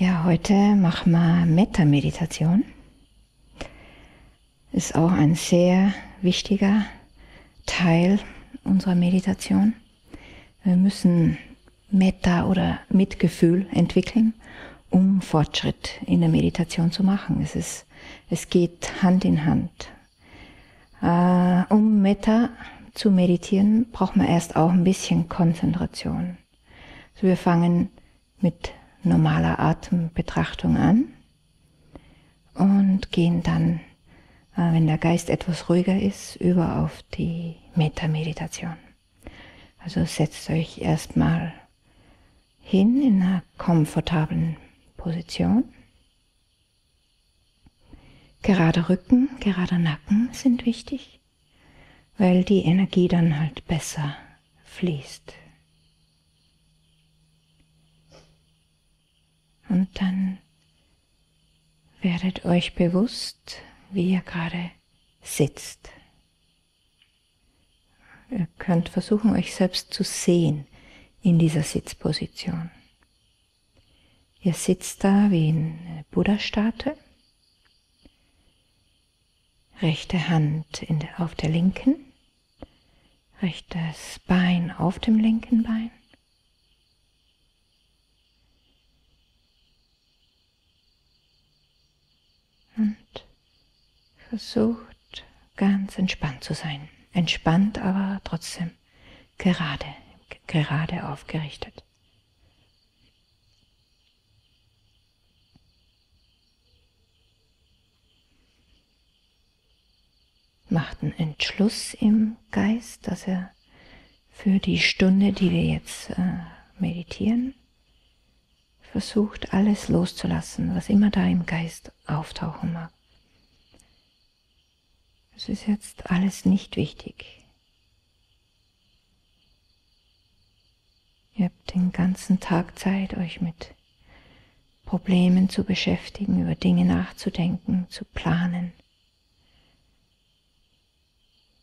Ja, heute machen wir Metta-Meditation. Ist auch ein sehr wichtiger Teil unserer Meditation. Wir müssen Metta oder Mitgefühl entwickeln, um Fortschritt in der Meditation zu machen. Es geht Hand in Hand. Um Metta zu meditieren, braucht man erst auch ein bisschen Konzentration. Also wir fangen mit normaler Atembetrachtung an und gehen dann, wenn der Geist etwas ruhiger ist, über auf die Metta-Meditation. Also setzt euch erstmal hin in einer komfortablen Position. Gerade Rücken, gerader Nacken sind wichtig, weil die Energie dann halt besser fließt. Und dann werdet euch bewusst, wie ihr gerade sitzt. Ihr könnt versuchen, euch selbst zu sehen in dieser Sitzposition. Ihr sitzt da wie in Buddha-Statue, rechte Hand auf der linken, rechtes Bein auf dem linken Bein. Und versucht, ganz entspannt zu sein. Entspannt, aber trotzdem gerade aufgerichtet. Macht einen Entschluss im Geist, dass er für die Stunde, die wir jetzt meditieren, versucht, alles loszulassen, was immer da im Geist auftauchen mag. Es ist jetzt alles nicht wichtig. Ihr habt den ganzen Tag Zeit, euch mit Problemen zu beschäftigen, über Dinge nachzudenken, zu planen.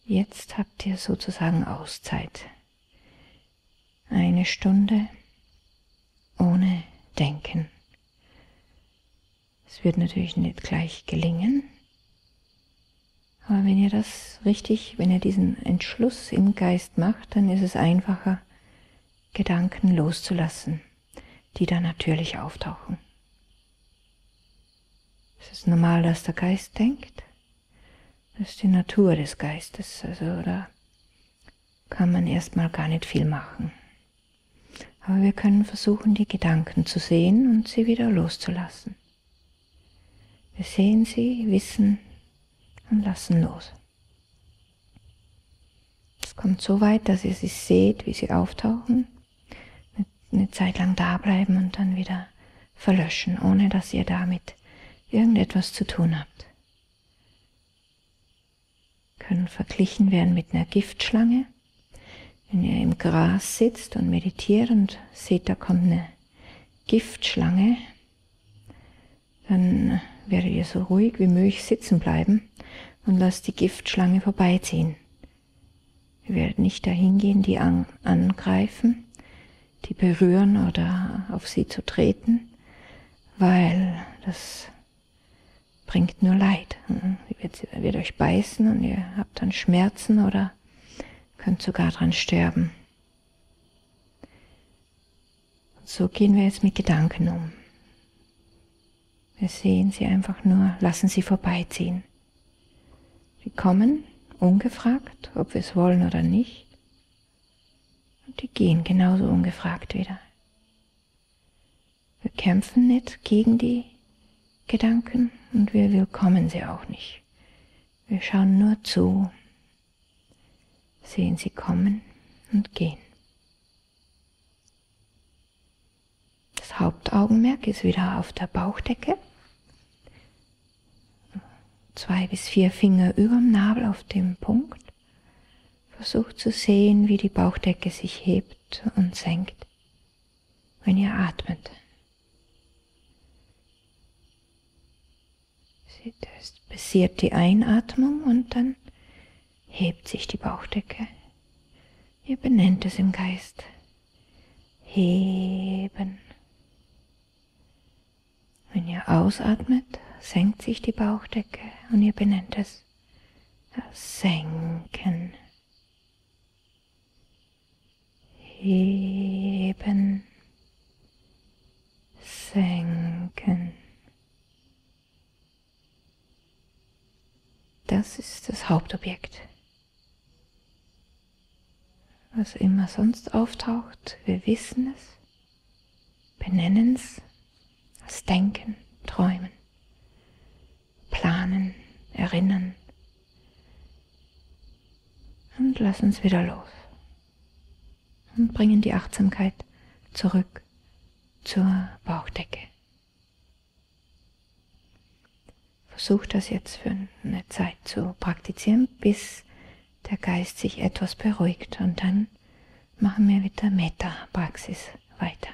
Jetzt habt ihr sozusagen Auszeit. Eine Stunde ohne Denken. Es wird natürlich nicht gleich gelingen, aber wenn ihr das richtig, wenn ihr diesen Entschluss im Geist macht, dann ist es einfacher, Gedanken loszulassen, die da natürlich auftauchen. Es ist normal, dass der Geist denkt. Das ist die Natur des Geistes, also da kann man erstmal gar nicht viel machen. Aber wir können versuchen, die Gedanken zu sehen und sie wieder loszulassen. Wir sehen sie, wissen und lassen los. Es kommt so weit, dass ihr sie seht, wie sie auftauchen, eine Zeit lang da bleiben und dann wieder verlöschen, ohne dass ihr damit irgendetwas zu tun habt. Können verglichen werden mit einer Giftschlange. Wenn ihr im Gras sitzt und meditiert und seht, da kommt eine Giftschlange, dann werdet ihr so ruhig wie möglich sitzen bleiben und lasst die Giftschlange vorbeiziehen. Ihr werdet nicht dahin gehen, die angreifen, die berühren oder auf sie zu treten, weil das bringt nur Leid. Sie wird euch beißen und ihr habt dann Schmerzen oder könnt sogar dran sterben. Und so gehen wir jetzt mit Gedanken um. Wir sehen sie einfach nur, lassen sie vorbeiziehen. Sie kommen, ungefragt, ob wir es wollen oder nicht. Und die gehen genauso ungefragt wieder. Wir kämpfen nicht gegen die Gedanken und wir willkommen sie auch nicht. Wir schauen nur zu. Sehen sie kommen und gehen. Das Hauptaugenmerk ist wieder auf der Bauchdecke. 2 bis 4 Finger überm Nabel auf dem Punkt. Versucht zu sehen, wie die Bauchdecke sich hebt und senkt, wenn ihr atmet. Seht, es passiert die Einatmung und dann hebt sich die Bauchdecke. Ihr benennt es im Geist. Heben. ausatmet, senkt sich die Bauchdecke und ihr benennt es senken, heben, senken. Das ist das Hauptobjekt. Was immer sonst auftaucht, wir wissen es, benennen es als Denken, Träumen, Planen, Erinnern und lass uns wieder los und bringen die Achtsamkeit zurück zur Bauchdecke. Versuch das jetzt für eine Zeit zu praktizieren, bis der Geist sich etwas beruhigt, und dann machen wir mit der Metta-Praxis weiter.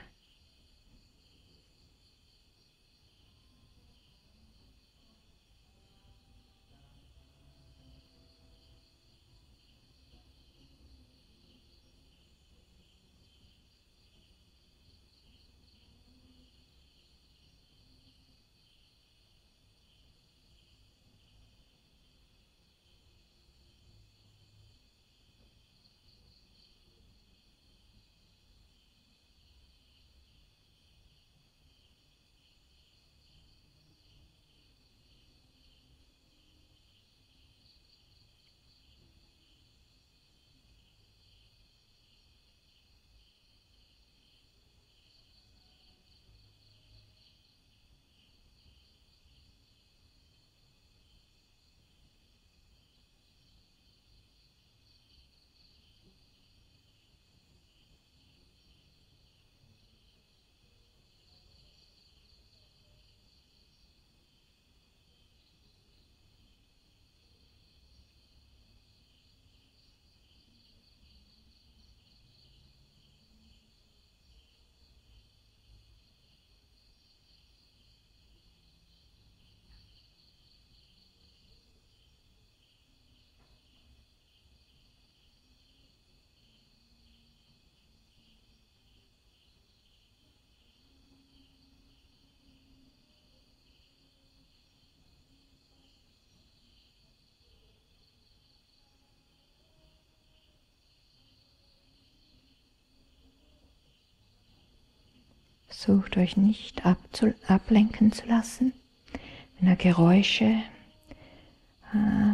Versucht euch nicht ablenken zu lassen, wenn da Geräusche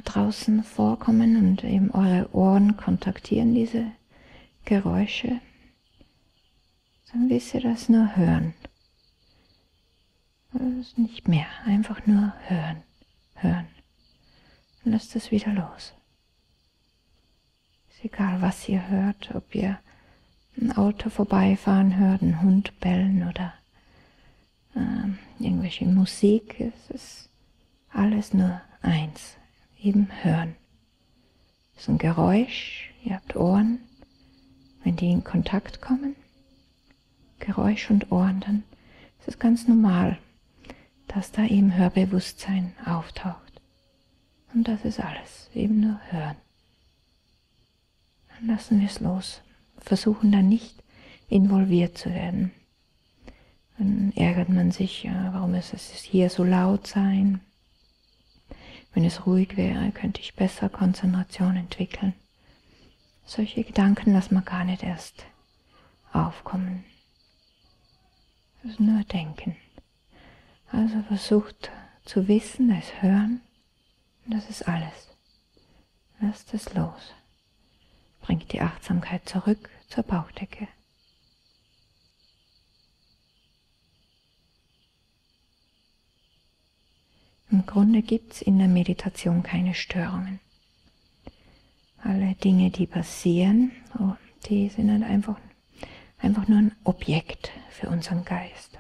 draußen vorkommen und eben eure Ohren kontaktieren diese Geräusche, dann wisst ihr das nur hören, also nicht mehr, einfach nur hören, hören und lasst das wieder los. Ist egal, was ihr hört, ob ihr ein Auto vorbeifahren hört, einen Hund bellen oder irgendwelche Musik. Es ist alles nur eins, eben hören. Es ist ein Geräusch, ihr habt Ohren, wenn die in Kontakt kommen, Geräusch und Ohren, dann ist es ganz normal, dass da eben Hörbewusstsein auftaucht. Und das ist alles, eben nur hören. Dann lassen wir es los. Versuchen dann nicht involviert zu werden. Dann ärgert man sich, warum muss es hier so laut sein? Wenn es ruhig wäre, könnte ich besser Konzentration entwickeln. Solche Gedanken lassen wir gar nicht erst aufkommen. Das ist nur Denken. Also versucht zu wissen, das Hören, das ist alles. Lasst es los. Bringt die Achtsamkeit zurück zur Bauchdecke. Im Grunde gibt es in der Meditation keine Störungen. Alle Dinge, die passieren, die sind halt einfach nur ein Objekt für unseren Geist.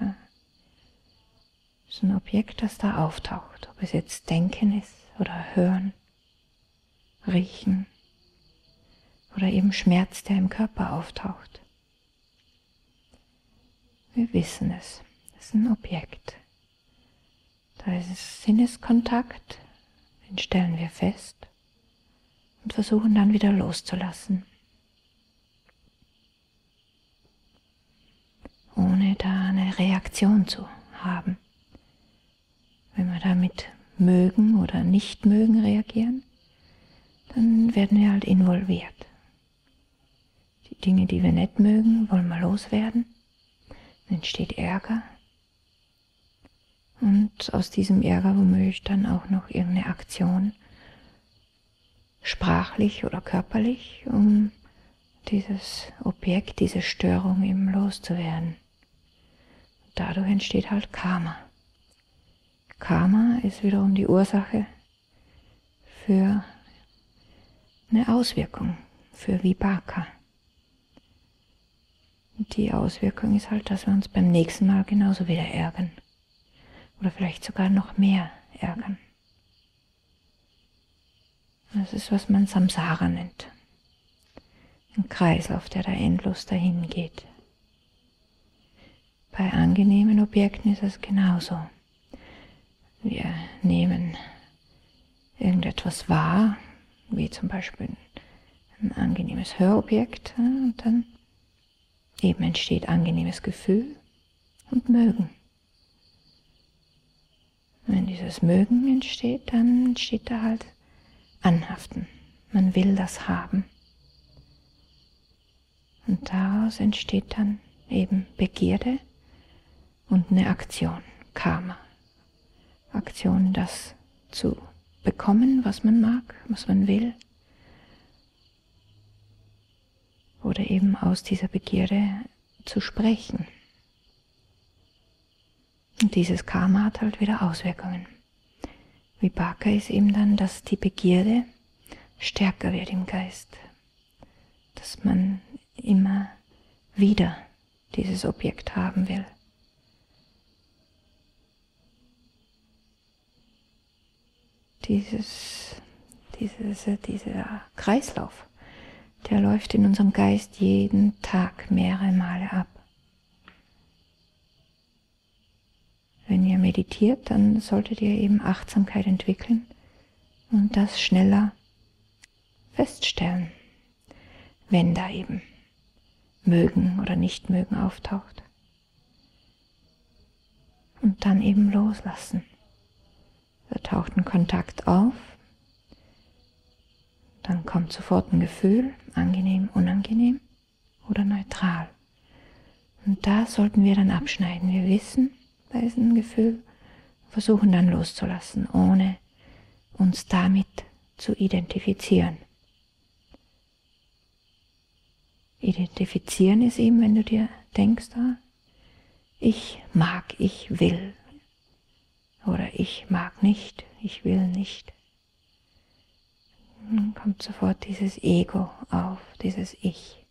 Es ist ein Objekt, das da auftaucht, ob es jetzt Denken ist oder Hören, Riechen, oder eben Schmerz, der im Körper auftaucht. Wir wissen es, es ist ein Objekt. Da ist es Sinneskontakt, den stellen wir fest und versuchen dann wieder loszulassen, ohne da eine Reaktion zu haben, wir da mit mögen oder nicht mögen reagieren, dann werden wir halt involviert. Die Dinge, die wir nicht mögen, wollen wir loswerden. Dann entsteht Ärger. Und aus diesem Ärger womöglich dann auch noch irgendeine Aktion, sprachlich oder körperlich, um dieses Objekt, diese Störung eben loszuwerden. Dadurch entsteht halt Karma. Karma ist wiederum die Ursache für eine Auswirkung, für Vibhaka. Und die Auswirkung ist halt, dass wir uns beim nächsten Mal genauso wieder ärgern. Oder vielleicht sogar noch mehr ärgern. Das ist, was man Samsara nennt. Ein Kreislauf, der da endlos dahin geht. Bei angenehmen Objekten ist es genauso. Wir nehmen irgendetwas wahr, wie zum Beispiel ein angenehmes Hörobjekt, und dann eben entsteht angenehmes Gefühl und Mögen. Wenn dieses Mögen entsteht, dann entsteht da halt Anhaften. Man will das haben. Und daraus entsteht dann eben Begierde und eine Aktion, Karma. Aktion, das zu bekommen, was man mag, was man will. Oder eben aus dieser Begierde zu sprechen. Und dieses Karma hat halt wieder Auswirkungen. Vibhaka ist eben dann, dass die Begierde stärker wird im Geist. Dass man immer wieder dieses Objekt haben will. Dieser Kreislauf, der läuft in unserem Geist jeden Tag mehrere Male ab. Wenn ihr meditiert, dann solltet ihr eben Achtsamkeit entwickeln und das schneller feststellen, wenn da eben mögen oder nicht mögen auftaucht. Und dann eben loslassen. Da taucht ein Kontakt auf, dann kommt sofort ein Gefühl, angenehm, unangenehm oder neutral. Und da sollten wir dann abschneiden. Wir wissen, da ist ein Gefühl, versuchen dann loszulassen, ohne uns damit zu identifizieren. Identifizieren ist eben, wenn du dir denkst, ah, ich mag, ich will, oder ich mag nicht, ich will nicht. Dann kommt sofort dieses Ego auf, dieses Ich.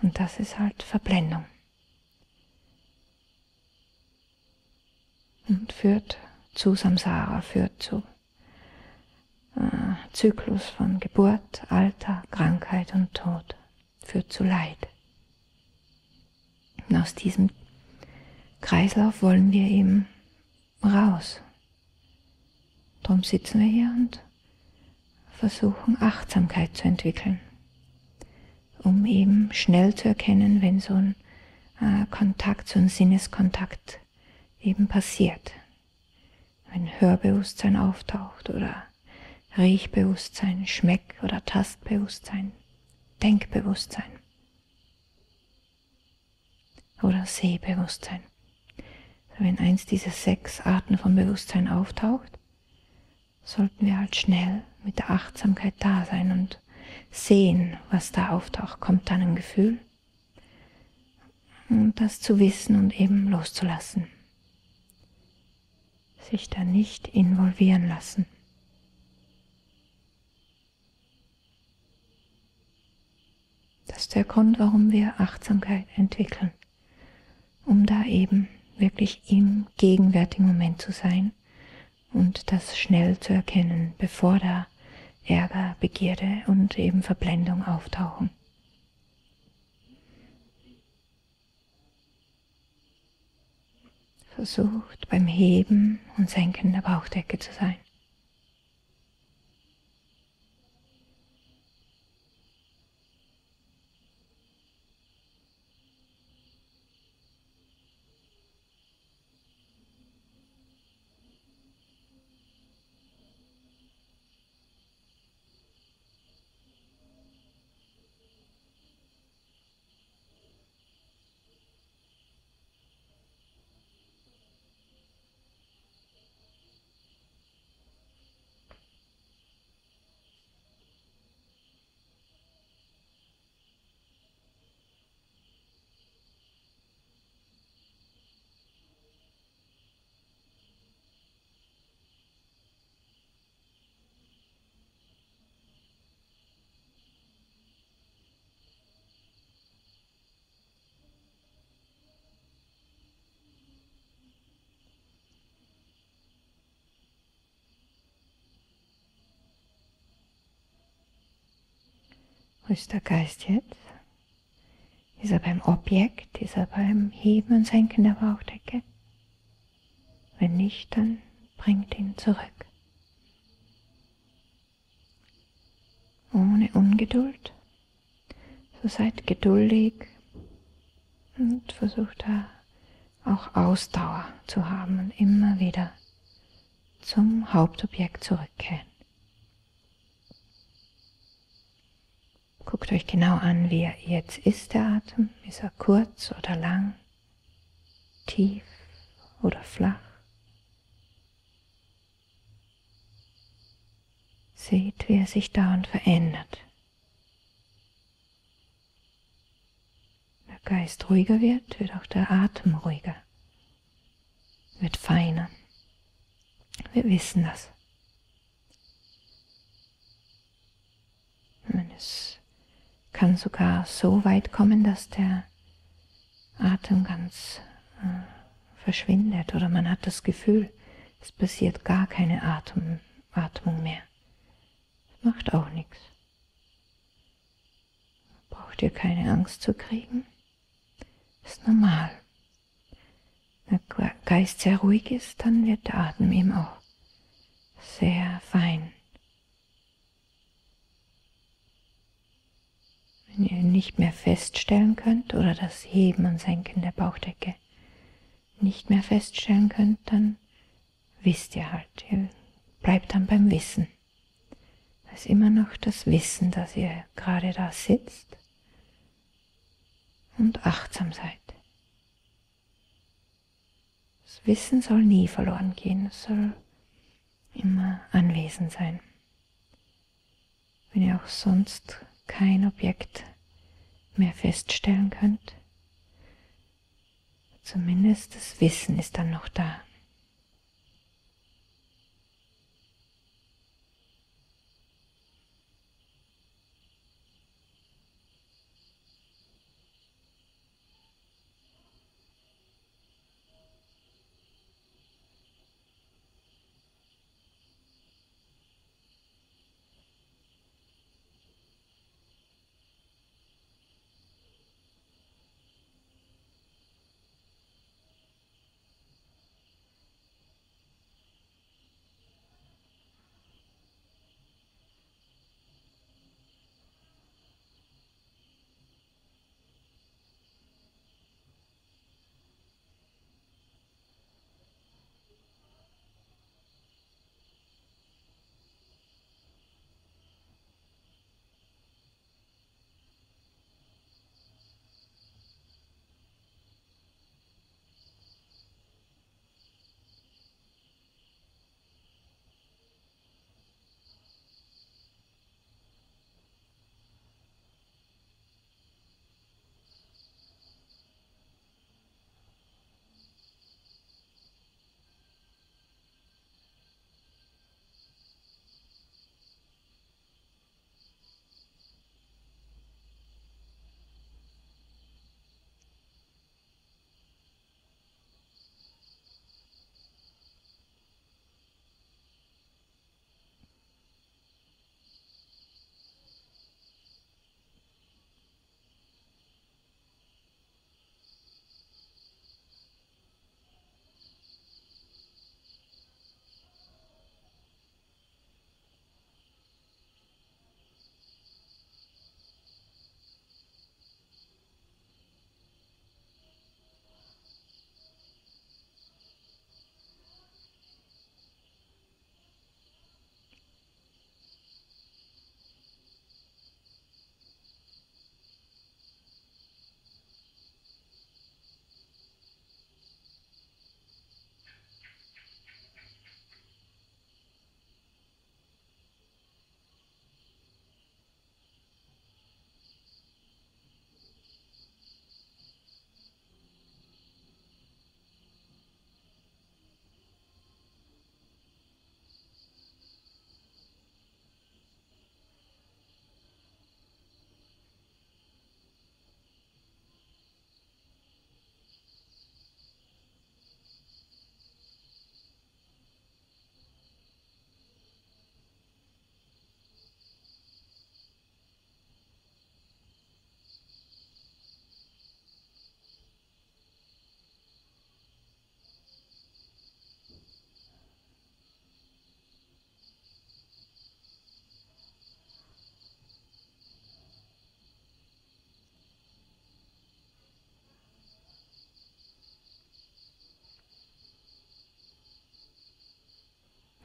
Und das ist halt Verblendung. Und führt zu Samsara, führt zu Zyklus von Geburt, Alter, Krankheit und Tod, führt zu Leid. Und aus diesem Kreislauf wollen wir eben raus. Darum sitzen wir hier und versuchen, Achtsamkeit zu entwickeln, um eben schnell zu erkennen, wenn so ein Kontakt, so ein Sinneskontakt eben passiert. Wenn Hörbewusstsein auftaucht oder Riechbewusstsein, Schmeck- oder Tastbewusstsein, Denkbewusstsein oder Sehbewusstsein. Wenn eins dieser 6 Arten von Bewusstsein auftaucht, sollten wir halt schnell mit der Achtsamkeit da sein und sehen, was da auftaucht. Kommt dann ein Gefühl, und das zu wissen und eben loszulassen. Sich da nicht involvieren lassen. Das ist der Grund, warum wir Achtsamkeit entwickeln, um da eben wirklich im gegenwärtigen Moment zu sein und das schnell zu erkennen, bevor da Ärger, Begierde und eben Verblendung auftauchen. Versucht beim Heben und Senken der Bauchdecke zu sein. größter Geist jetzt. Ist er beim Objekt, ist er beim Heben und Senken der Bauchdecke? Wenn nicht, dann bringt ihn zurück. Ohne Ungeduld. So seid geduldig und versucht da auch Ausdauer zu haben und immer wieder zum Hauptobjekt zurückkehren. Guckt euch genau an, wie er jetzt ist, der Atem. Ist er kurz oder lang, tief oder flach? Seht, wie er sich dauernd verändert. Wenn der Geist ruhiger wird, wird auch der Atem ruhiger, wird feiner. Wir wissen das. Wenn es kann sogar so weit kommen, dass der Atem ganz verschwindet oder man hat das Gefühl, es passiert gar keine Atmung mehr. Das macht auch nichts. Braucht ihr keine Angst zu kriegen. Das ist normal. Wenn der Geist sehr ruhig ist, dann wird der Atem eben auch sehr fein. Wenn ihr nicht mehr feststellen könnt oder das Heben und Senken der Bauchdecke nicht mehr feststellen könnt, dann wisst ihr halt, ihr bleibt dann beim Wissen. Da ist immer noch das Wissen, dass ihr gerade da sitzt und achtsam seid. Das Wissen soll nie verloren gehen, es soll immer anwesend sein. Wenn ihr auch sonst kein Objekt mehr feststellen könnt. Zumindest das Wissen ist dann noch da.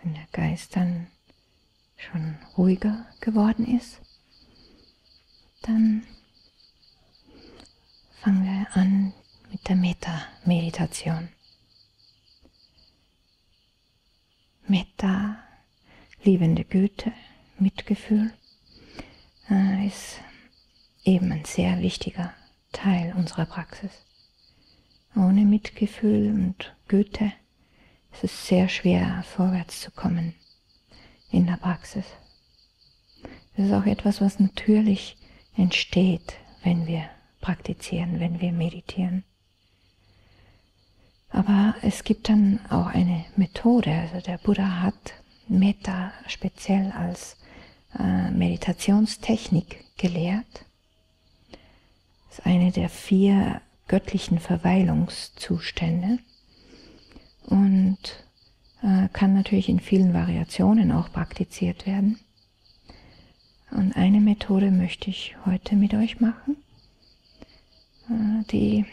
wenn der Geist dann schon ruhiger geworden ist, dann fangen wir an mit der Metta-Meditation. Metta, liebende Güte, Mitgefühl, ist eben ein sehr wichtiger Teil unserer Praxis. Ohne Mitgefühl und Güte ist es sehr schwer, vorwärts zu kommen in der Praxis. Das ist auch etwas, was natürlich entsteht, wenn wir praktizieren, wenn wir meditieren. Aber es gibt dann auch eine Methode, also der Buddha hat Metta speziell als Meditationstechnik gelehrt. Das ist eine der 4 göttlichen Verweilungszustände und kann natürlich in vielen Variationen auch praktiziert werden. Und eine Methode möchte ich heute mit euch machen. Diese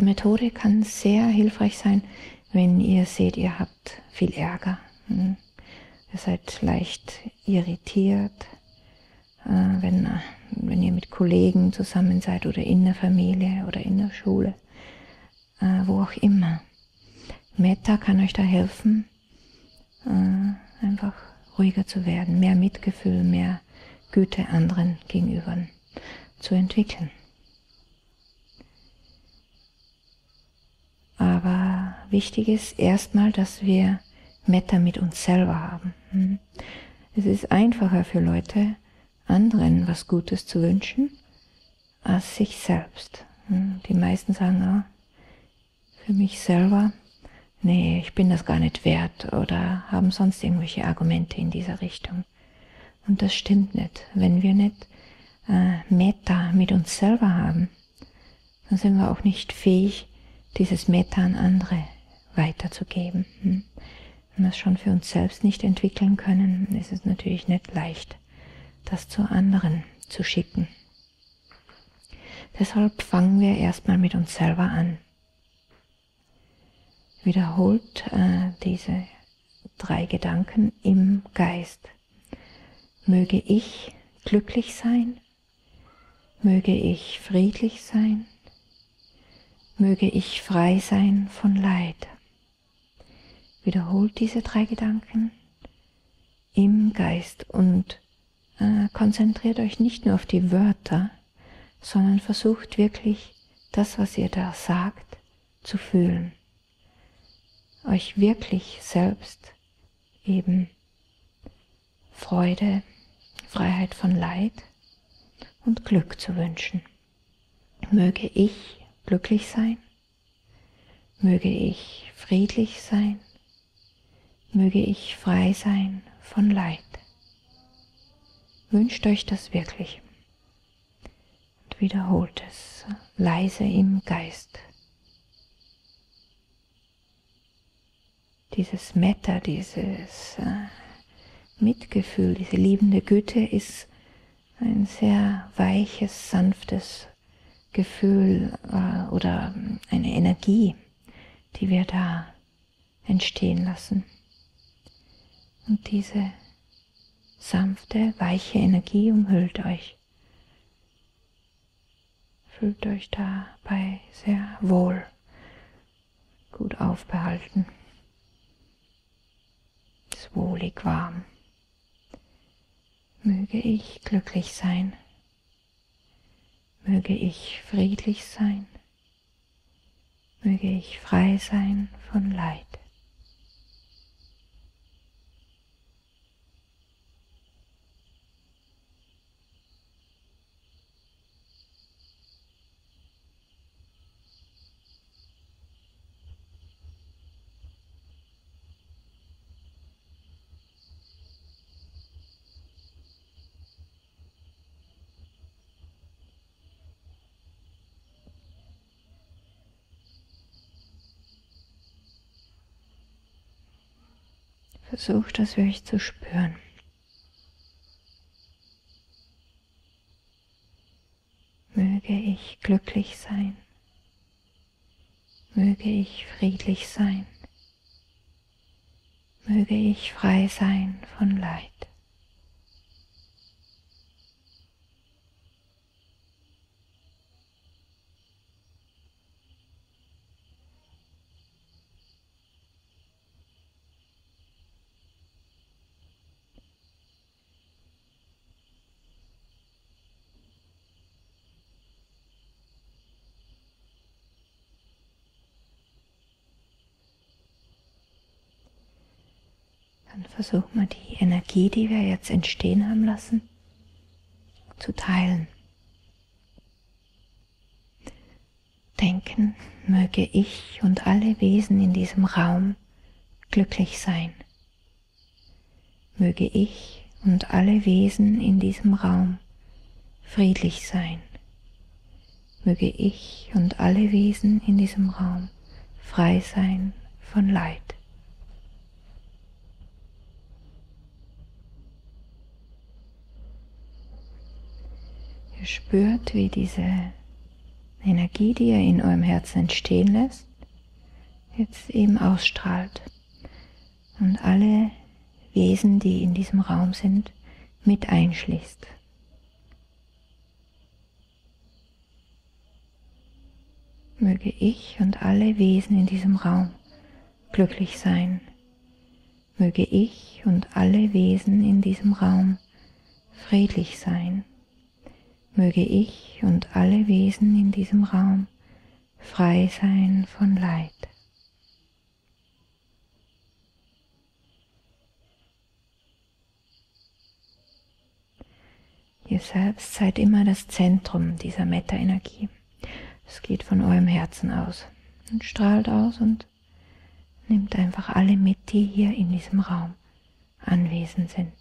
Methode kann sehr hilfreich sein, wenn ihr seht, ihr habt viel Ärger, ihr seid leicht irritiert, wenn ihr mit Kollegen zusammen seid oder in der Familie oder in der Schule, wo auch immer. Metta kann euch da helfen, einfach ruhiger zu werden, mehr Mitgefühl, mehr Güte anderen gegenüber zu entwickeln. Aber wichtig ist erstmal, dass wir Metta mit uns selber haben. Es ist einfacher für Leute, anderen was Gutes zu wünschen, als sich selbst. Die meisten sagen, ah, für mich selber, nee, ich bin das gar nicht wert, oder haben sonst irgendwelche Argumente in dieser Richtung. Und das stimmt nicht. Wenn wir nicht Metta mit uns selber haben, dann sind wir auch nicht fähig, dieses Metta an andere weiterzugeben. Wenn wir es schon für uns selbst nicht entwickeln können, ist es natürlich nicht leicht, das zu anderen zu schicken. Deshalb fangen wir erstmal mit uns selber an. Wiederholt diese 3 Gedanken im Geist. Möge ich glücklich sein? Möge ich friedlich sein? Möge ich frei sein von Leid. Wiederholt diese 3 Gedanken im Geist und konzentriert euch nicht nur auf die Wörter, sondern versucht wirklich, das, was ihr da sagt, zu fühlen. Euch wirklich selbst eben Freude, Freiheit von Leid und Glück zu wünschen. Möge ich glücklich sein, möge ich friedlich sein, möge ich frei sein von Leid. Wünscht euch das wirklich und wiederholt es leise im Geist. Dieses Metta, dieses Mitgefühl, diese liebende Güte ist ein sehr weiches, sanftes Gefühl oder eine Energie, die wir da entstehen lassen. Und diese sanfte, weiche Energie umhüllt euch. Fühlt euch dabei sehr wohl, gut aufbehalten. Ist wohlig warm. Möge ich glücklich sein. Möge ich friedlich sein, möge ich frei sein von Leid. Versucht das wirklich zu spüren. Möge ich glücklich sein. Möge ich friedlich sein. möge ich frei sein von Leid. Dann versuchen wir, die Energie, die wir jetzt entstehen haben lassen, zu teilen. Denken, möge ich und alle Wesen in diesem Raum glücklich sein. Möge ich und alle Wesen in diesem Raum friedlich sein. Möge ich und alle Wesen in diesem Raum frei sein von Leid. Ihr spürt, wie diese Energie, die ihr in eurem Herzen entstehen lässt, jetzt eben ausstrahlt und alle Wesen, die in diesem Raum sind, mit einschließt. Möge ich und alle Wesen in diesem Raum glücklich sein. Möge ich und alle Wesen in diesem Raum friedlich sein. Möge ich und alle Wesen in diesem Raum frei sein von Leid. Ihr selbst seid immer das Zentrum dieser Metta-Energie. Es geht von eurem Herzen aus und strahlt aus und nimmt einfach alle mit, die hier in diesem Raum anwesend sind.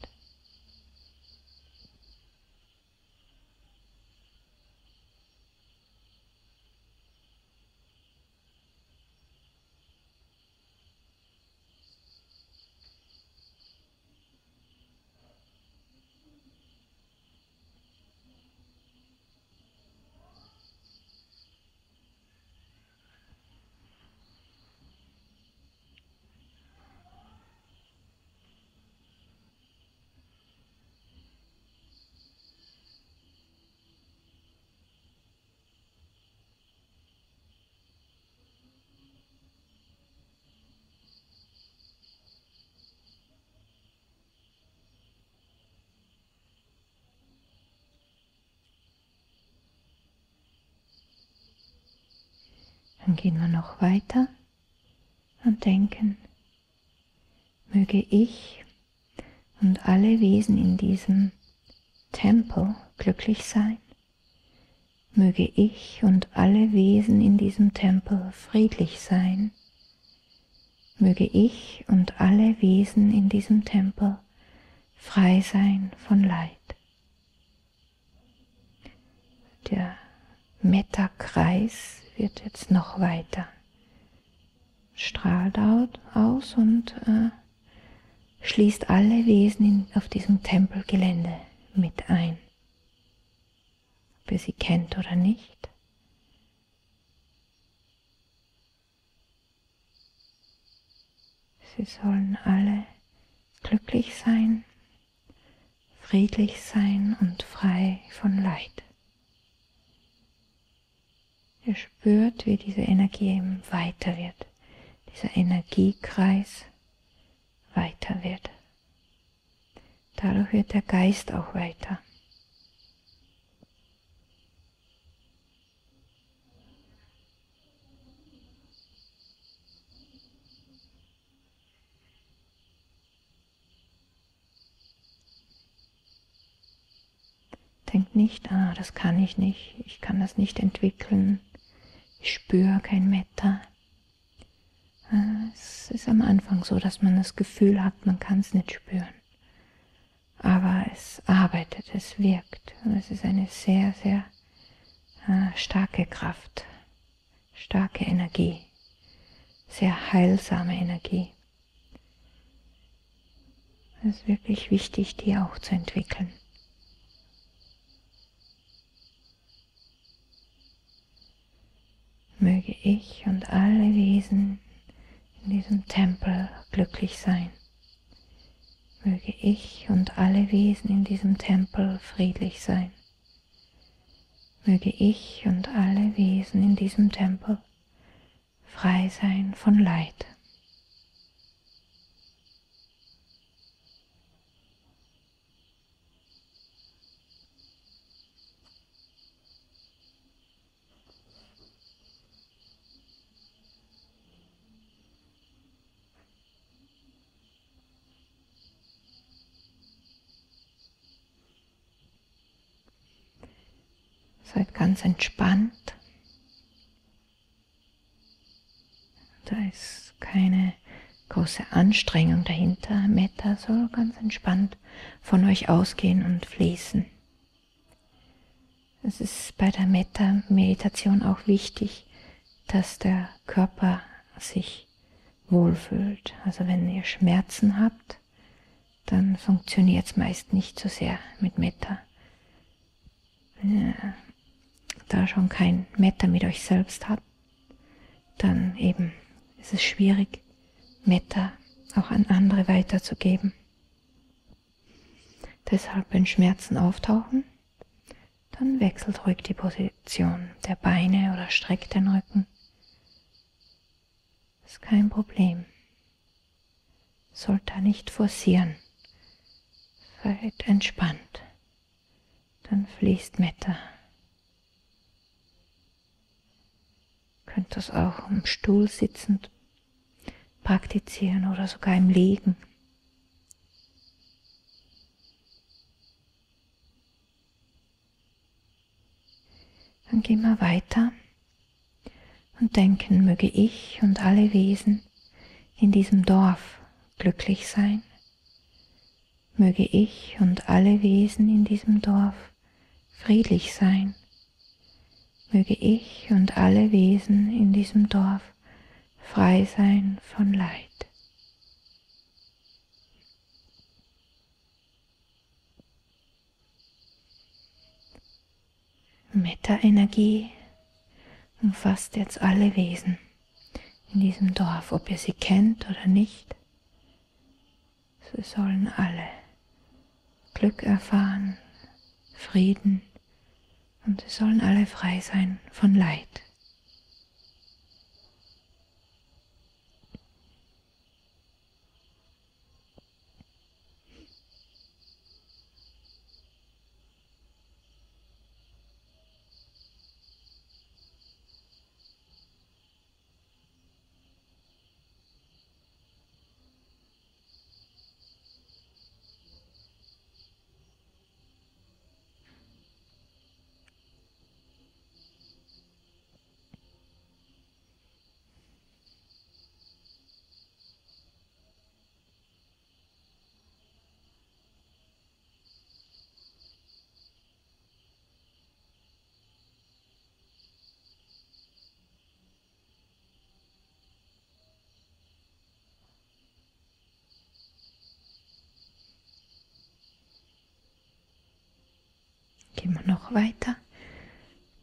Dann gehen wir noch weiter und denken, möge ich und alle Wesen in diesem Tempel glücklich sein, möge ich und alle Wesen in diesem Tempel friedlich sein, möge ich und alle Wesen in diesem Tempel frei sein von Leid. Der Metta-Kreis wird jetzt noch weiter, strahlt aus und schließt alle Wesen auf diesem Tempelgelände mit ein, ob ihr sie kennt oder nicht. Sie sollen alle glücklich sein, friedlich sein und frei von Leid. Ihr spürt, wie diese Energie eben weiter wird, dieser Energiekreis weiter wird. Dadurch wird der Geist auch weiter. Denkt nicht, das kann ich nicht, ich kann das nicht entwickeln. Ich spüre kein Metta. Es ist am Anfang so, dass man das Gefühl hat, man kann es nicht spüren. Aber es arbeitet, es wirkt. Und es ist eine sehr, sehr starke Kraft, starke Energie, sehr heilsame Energie. Es ist wirklich wichtig, die auch zu entwickeln. Möge ich und alle Wesen in diesem Tempel glücklich sein. möge ich und alle Wesen in diesem Tempel friedlich sein. Möge ich und alle Wesen in diesem Tempel frei sein von Leid. Seid ganz entspannt. Da ist keine große Anstrengung dahinter. Metta soll ganz entspannt von euch ausgehen und fließen. Es ist bei der Metta-Meditation auch wichtig, dass der Körper sich wohlfühlt. Also wenn ihr Schmerzen habt, dann funktioniert es meist nicht so sehr mit Metta. Ja. Da schon kein Metta mit euch selbst habt, dann eben ist es schwierig, Metta auch an andere weiterzugeben. Deshalb, wenn Schmerzen auftauchen, dann wechselt ruhig die Position der Beine oder streckt den Rücken. Ist kein Problem. Sollt da nicht forcieren. Seid entspannt. Dann fließt Metta. Könnt das auch im Stuhl sitzend praktizieren oder sogar im Liegen. Dann gehen wir weiter und denken, möge ich und alle Wesen in diesem Dorf glücklich sein. Möge ich und alle Wesen in diesem Dorf friedlich sein. Möge ich und alle Wesen in diesem Dorf frei sein von Leid. Metta-Energie umfasst jetzt alle Wesen in diesem Dorf, ob ihr sie kennt oder nicht. Sie sollen alle Glück erfahren, Frieden. Und sie sollen alle frei sein von Leid. Gehen wir noch weiter.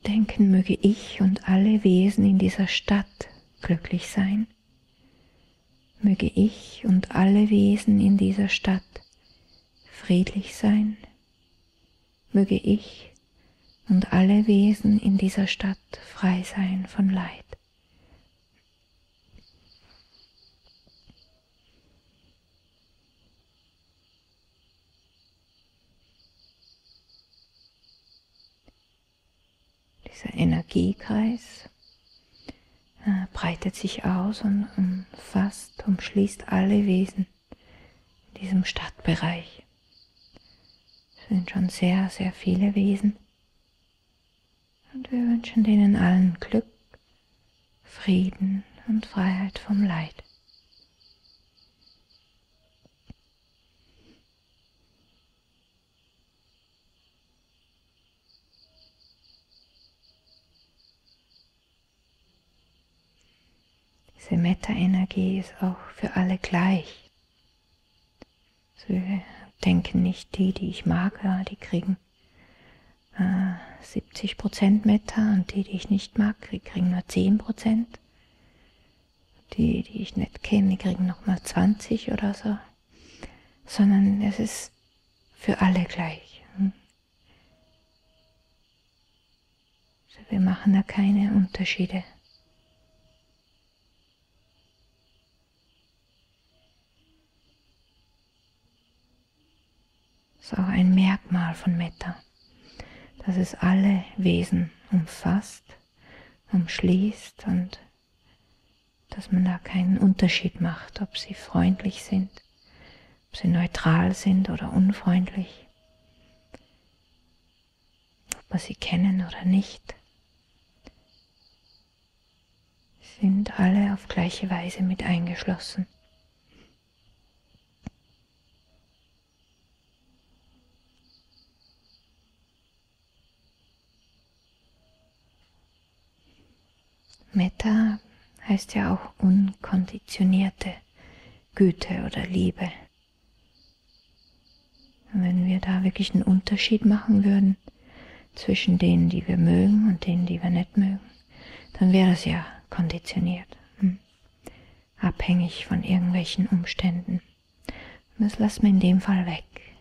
Denken, möge ich und alle Wesen in dieser Stadt glücklich sein. Möge ich und alle Wesen in dieser Stadt friedlich sein. Möge ich und alle Wesen in dieser Stadt frei sein von Leid. Dieser Energiekreis breitet sich aus und umschließt alle Wesen in diesem Stadtbereich. Es sind schon sehr, sehr viele Wesen. Und wir wünschen denen allen Glück, Frieden und Freiheit vom Leid. Diese Metta-Energie ist auch für alle gleich. Also wir denken nicht, die ich mag, die kriegen 70% Metta und die ich nicht mag, die kriegen nur 10%. Die ich nicht kenne, die kriegen nochmal 20 oder so. sondern es ist für alle gleich. Also wir machen da keine Unterschiede. Das ist auch ein Merkmal von Metta, dass es alle Wesen umfasst, umschließt und dass man da keinen Unterschied macht, ob sie freundlich sind, ob sie neutral sind oder unfreundlich, ob man sie kennen oder nicht. Sie sind alle auf gleiche Weise mit eingeschlossen. Metta heißt ja auch unkonditionierte Güte oder Liebe. Und wenn wir da wirklich einen Unterschied machen würden zwischen denen, die wir mögen und denen, die wir nicht mögen, dann wäre das ja konditioniert, abhängig von irgendwelchen Umständen. Und das lassen wir in dem Fall weg.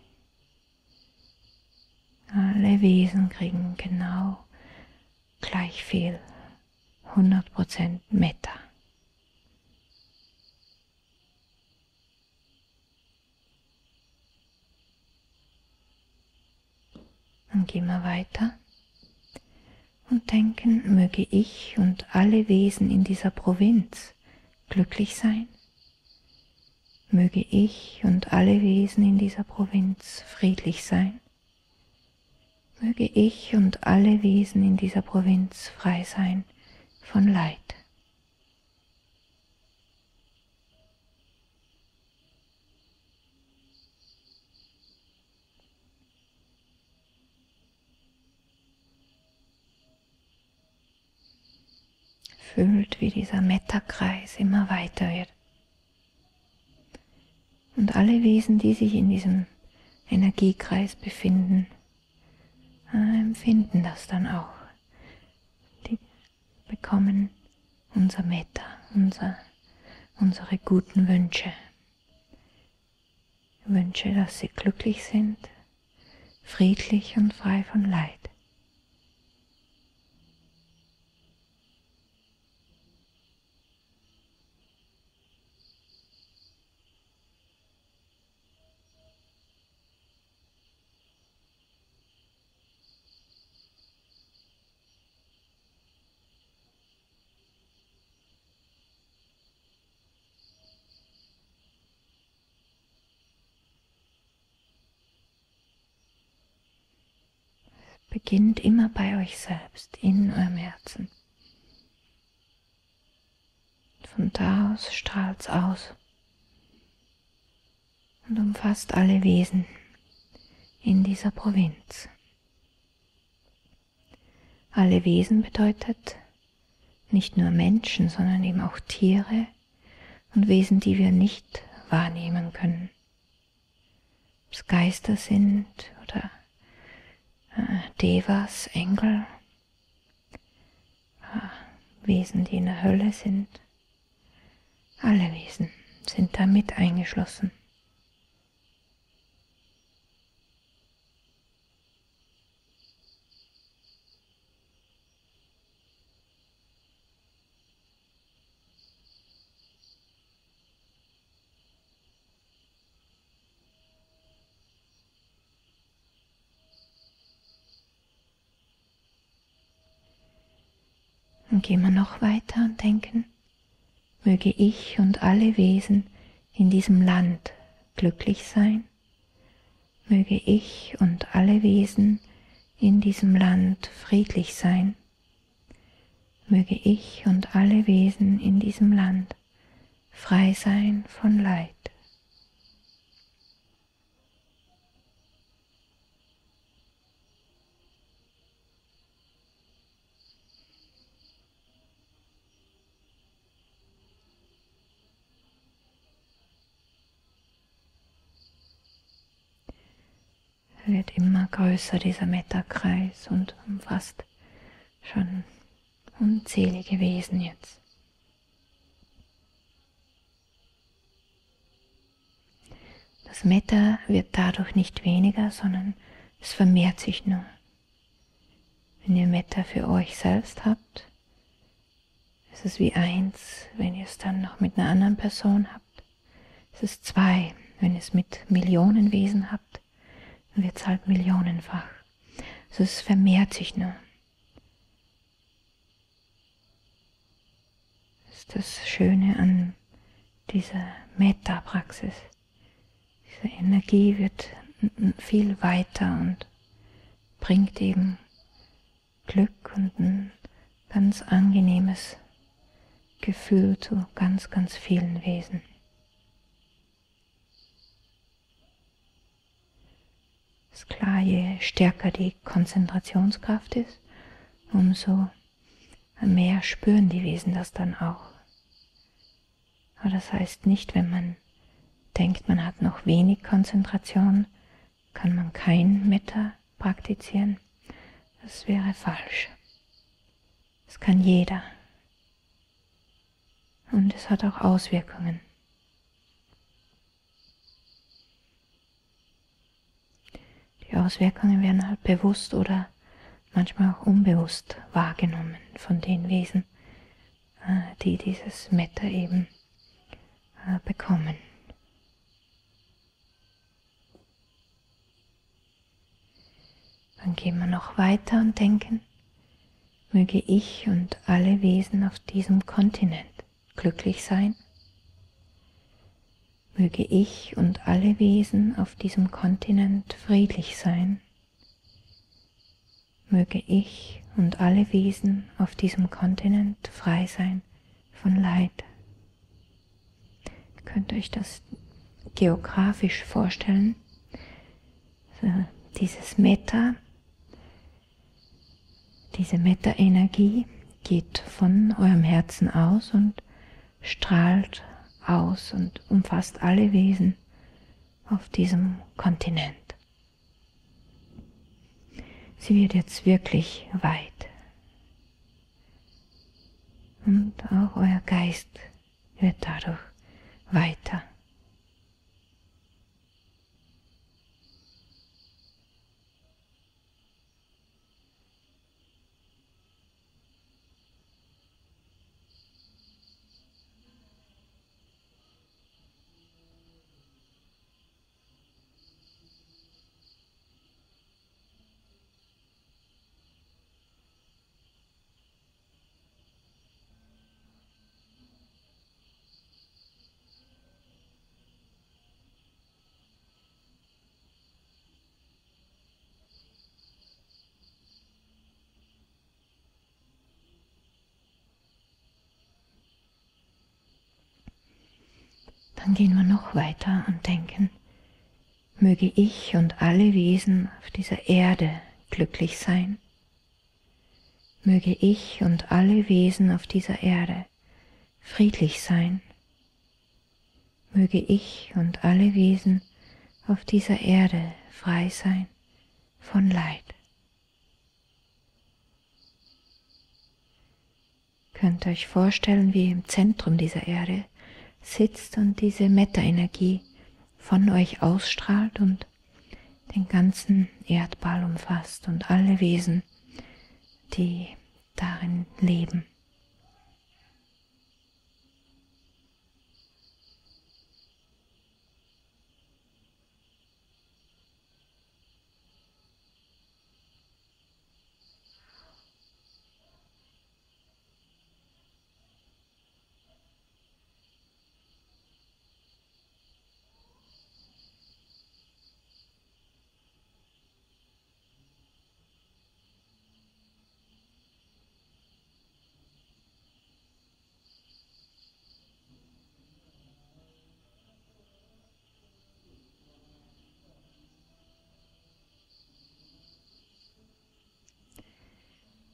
Alle Wesen kriegen genau gleich viel. 100% Metta. Dann gehen wir weiter und denken, möge ich und alle Wesen in dieser Provinz glücklich sein. Möge ich und alle Wesen in dieser Provinz friedlich sein. Möge ich und alle Wesen in dieser Provinz frei sein von Leid. Fühlt, wie dieser Metta-Kreis immer weiter wird. Und alle Wesen, die sich in diesem Energiekreis befinden, empfinden das dann auch. Bekommen unser Metta, unsere guten Wünsche. Wünsche, dass sie glücklich sind, friedlich und frei von Leid. Beginnt immer bei euch selbst, in eurem Herzen. Von da aus strahlt es aus und umfasst alle Wesen in dieser Provinz. Alle Wesen bedeutet nicht nur Menschen, sondern eben auch Tiere und Wesen, die wir nicht wahrnehmen können. Ob es Geister sind oder Devas, Engel, Wesen, die in der Hölle sind. Alle Wesen sind damit eingeschlossen. Dann gehen wir noch weiter und denken, möge ich und alle Wesen in diesem Land glücklich sein, möge ich und alle Wesen in diesem Land friedlich sein, möge ich und alle Wesen in diesem Land frei sein von Leid. Wird immer größer, dieser Metta-Kreis, und umfasst schon unzählige Wesen jetzt. Das Metta wird dadurch nicht weniger, sondern es vermehrt sich nur. Wenn ihr Metta für euch selbst habt, ist es wie 1, wenn ihr es dann noch mit einer anderen Person habt. Es ist 2, wenn ihr es mit Millionen Wesen habt, dann wird es halt millionenfach. Also es vermehrt sich nur. Das ist das Schöne an dieser Metta-Praxis. Diese Energie wird viel weiter und bringt eben Glück und ein ganz angenehmes Gefühl zu ganz, ganz vielen Wesen. Ist klar, je stärker die Konzentrationskraft ist, umso mehr spüren die Wesen das dann auch. Aber das heißt nicht, wenn man denkt, man hat noch wenig Konzentration, kann man kein Metta praktizieren. Das wäre falsch. Das kann jeder. Und es hat auch Auswirkungen. Die Auswirkungen werden halt bewusst oder manchmal auch unbewusst wahrgenommen von den Wesen, die dieses Metta eben bekommen. Dann gehen wir noch weiter und denken, möge ich und alle Wesen auf diesem Kontinent glücklich sein. Möge ich und alle Wesen auf diesem Kontinent friedlich sein. Möge ich und alle Wesen auf diesem Kontinent frei sein von Leid. Ihr könnt euch das geografisch vorstellen. So, dieses Metta. Diese Metta-Energie geht von eurem Herzen aus und strahlt aus und umfasst alle Wesen auf diesem Kontinent. Sie wird jetzt wirklich weit. Und auch euer Geist wird dadurch weiter. Dann gehen wir noch weiter und denken, möge ich und alle Wesen auf dieser Erde glücklich sein. Möge ich und alle Wesen auf dieser Erde friedlich sein. Möge ich und alle Wesen auf dieser Erde frei sein von Leid. Könnt ihr euch vorstellen, wie im Zentrum dieser Erde sitzt und diese Metta-Energie von euch ausstrahlt und den ganzen Erdball umfasst und alle Wesen, die darin leben.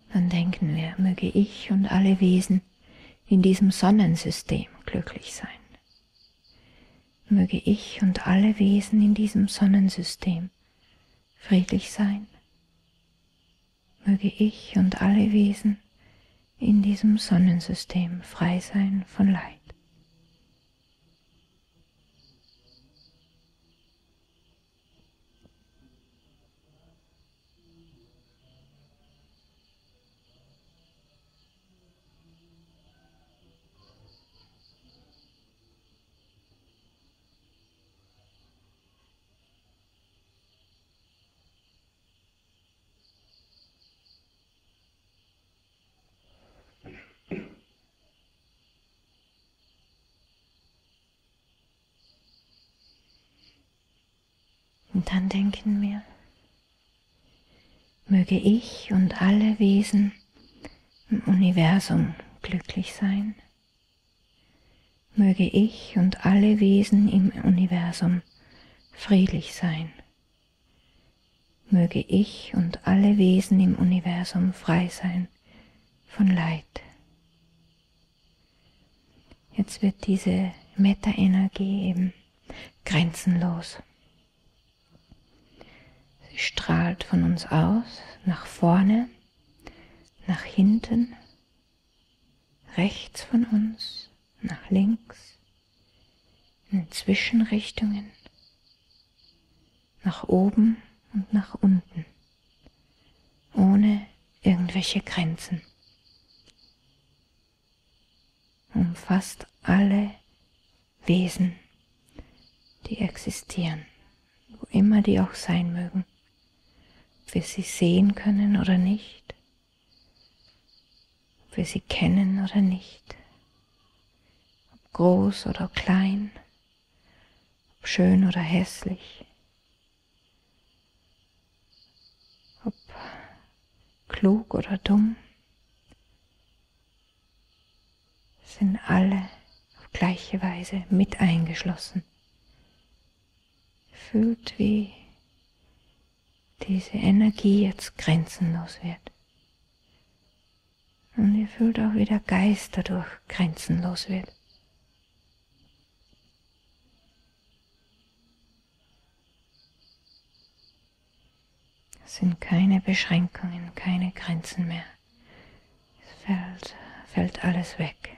Dann denken wir, möge ich und alle Wesen in diesem Sonnensystem glücklich sein. Möge ich und alle Wesen in diesem Sonnensystem friedlich sein. Möge ich und alle Wesen in diesem Sonnensystem frei sein von Leid. Und dann denken wir, möge ich und alle Wesen im Universum glücklich sein. Möge ich und alle Wesen im Universum friedlich sein. Möge ich und alle Wesen im Universum frei sein von Leid. Jetzt wird diese Metta-Energie eben grenzenlos. Sie strahlt von uns aus, nach vorne, nach hinten, rechts von uns, nach links, in den Zwischenrichtungen, nach oben und nach unten, ohne irgendwelche Grenzen. Umfasst alle Wesen, die existieren, wo immer die auch sein mögen. Ob wir sie sehen können oder nicht, ob wir sie kennen oder nicht, ob groß oder klein, ob schön oder hässlich, ob klug oder dumm, sind alle auf gleiche Weise mit eingeschlossen. Fühlt, wie diese Energie jetzt grenzenlos wird. Und ihr fühlt auch, wie der Geist dadurch grenzenlos wird. Es sind keine Beschränkungen, keine Grenzen mehr. Es fällt alles weg.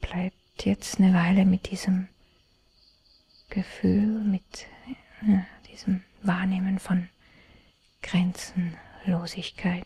Bleibt jetzt eine Weile mit diesem Gefühl, mit diesem Wahrnehmen von Grenzenlosigkeit.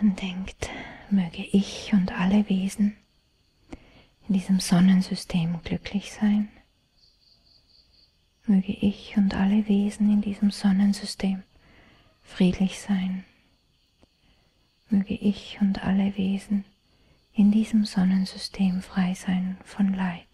Dann denkt, möge ich und alle Wesen in diesem Sonnensystem glücklich sein. Möge ich und alle Wesen in diesem Sonnensystem friedlich sein. Möge ich und alle Wesen in diesem Sonnensystem frei sein von Leid.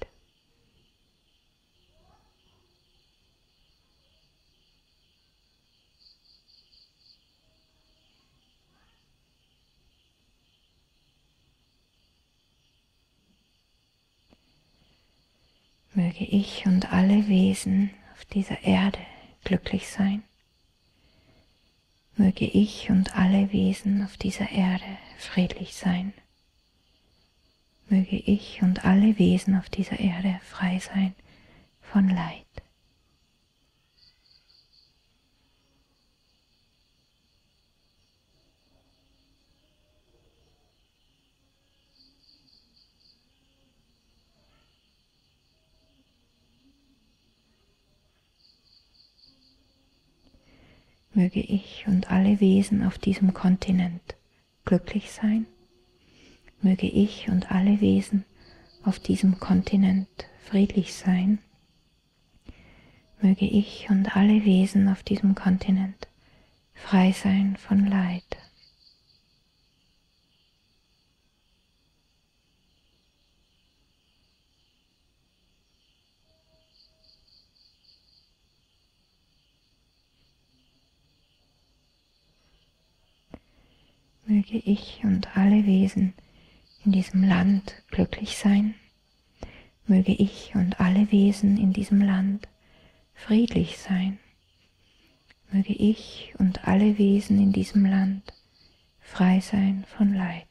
Möge ich und alle Wesen auf dieser Erde glücklich sein. Möge ich und alle Wesen auf dieser Erde friedlich sein. Möge ich und alle Wesen auf dieser Erde frei sein von Leid. Möge ich und alle Wesen auf diesem Kontinent glücklich sein. Möge ich und alle Wesen auf diesem Kontinent friedlich sein. Möge ich und alle Wesen auf diesem Kontinent frei sein von Leid. Möge ich und alle Wesen in diesem Land glücklich sein. möge ich und alle Wesen in diesem Land friedlich sein. Möge ich und alle Wesen in diesem Land frei sein von Leid.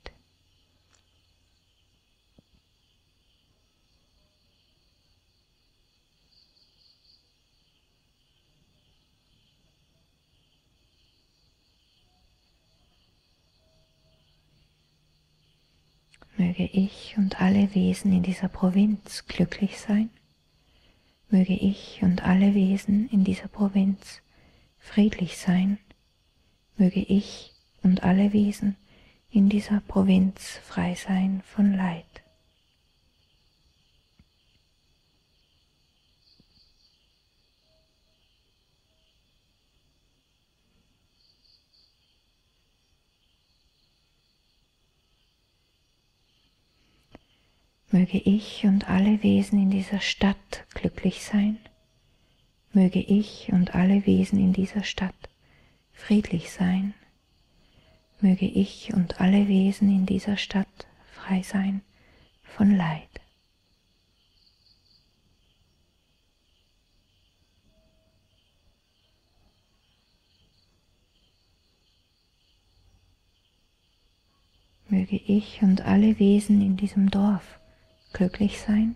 Möge ich und alle Wesen in dieser Provinz glücklich sein. Möge ich und alle Wesen in dieser Provinz friedlich sein. Möge ich und alle Wesen in dieser Provinz frei sein von Leid. Möge ich und alle Wesen in dieser Stadt glücklich sein. Möge ich und alle Wesen in dieser Stadt friedlich sein. Möge ich und alle Wesen in dieser Stadt frei sein von Leid. Möge ich und alle Wesen in diesem Dorf glücklich sein.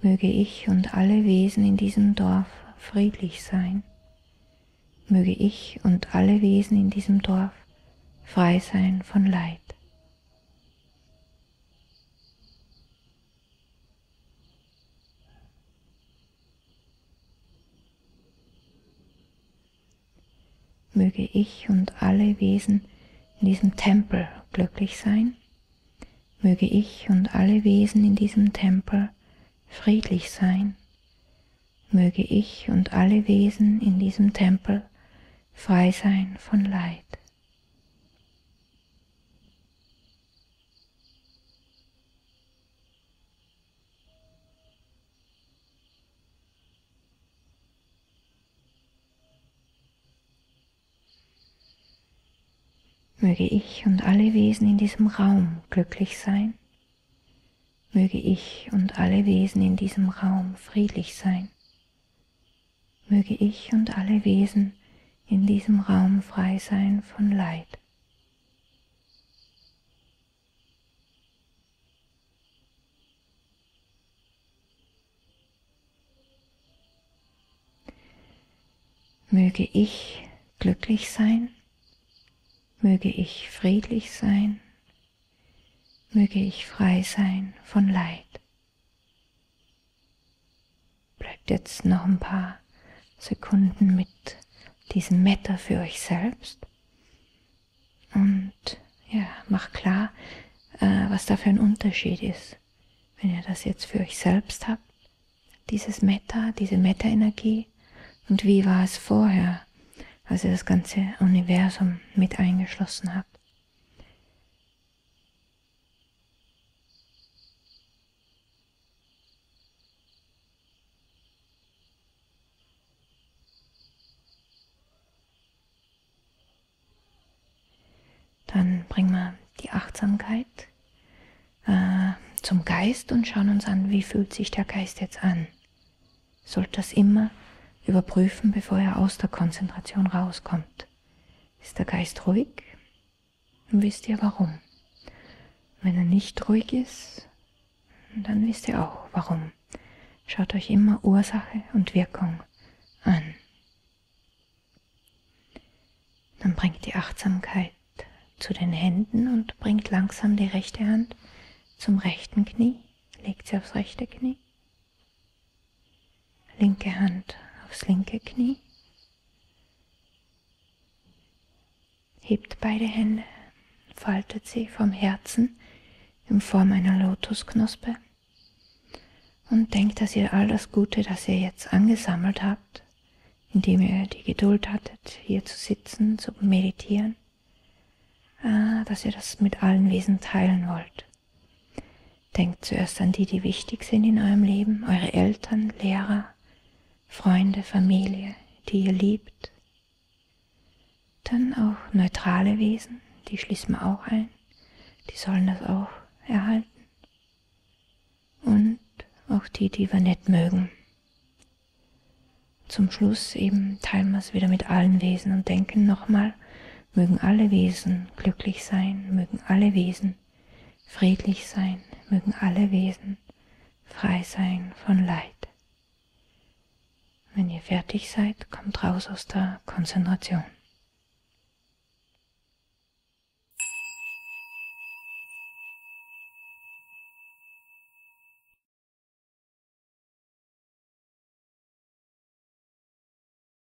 Möge ich und alle Wesen in diesem Dorf friedlich sein. Möge ich und alle Wesen in diesem Dorf frei sein von Leid. Möge ich und alle Wesen in diesem Tempel glücklich sein. Möge ich und alle Wesen in diesem Tempel friedlich sein. Möge ich und alle Wesen in diesem Tempel frei sein von Leid. Möge ich und alle Wesen in diesem Raum glücklich sein. Möge ich und alle Wesen in diesem Raum friedlich sein. Möge ich und alle Wesen in diesem Raum frei sein von Leid. Möge ich glücklich sein. Möge ich friedlich sein, möge ich frei sein von Leid. Bleibt jetzt noch ein paar Sekunden mit diesem Metta für euch selbst und ja, macht klar, was da für ein Unterschied ist, wenn ihr das jetzt für euch selbst habt, dieses Metta, diese Metta-Energie und wie war es vorher, als ihr das ganze Universum mit eingeschlossen habt. Dann bringen wir die Achtsamkeit zum Geist und schauen uns an, wie fühlt sich der Geist jetzt an. Sollt das immer überprüfen, bevor er aus der Konzentration rauskommt. Ist der Geist ruhig? Dann wisst ihr warum. Wenn er nicht ruhig ist, dann wisst ihr auch warum. Schaut euch immer Ursache und Wirkung an. Dann bringt die Achtsamkeit zu den Händen und bringt langsam die rechte Hand zum rechten Knie. Legt sie aufs rechte Knie. Linke Hand aufs linke Knie, hebt beide Hände, faltet sie vom Herzen in Form einer Lotusknospe und denkt, dass ihr all das Gute, das ihr jetzt angesammelt habt, indem ihr die Geduld hattet, hier zu sitzen, zu meditieren, dass ihr das mit allen Wesen teilen wollt. Denkt zuerst an die, die wichtig sind in eurem Leben, eure Eltern, Lehrer, Freunde, Familie, die ihr liebt. Dann auch neutrale Wesen, die schließen wir auch ein, die sollen das auch erhalten. Und auch die, die wir nicht mögen. Zum Schluss eben teilen wir es wieder mit allen Wesen und denken nochmal, mögen alle Wesen glücklich sein, mögen alle Wesen friedlich sein, mögen alle Wesen frei sein von Leid. Wenn ihr fertig seid, kommt raus aus der Konzentration.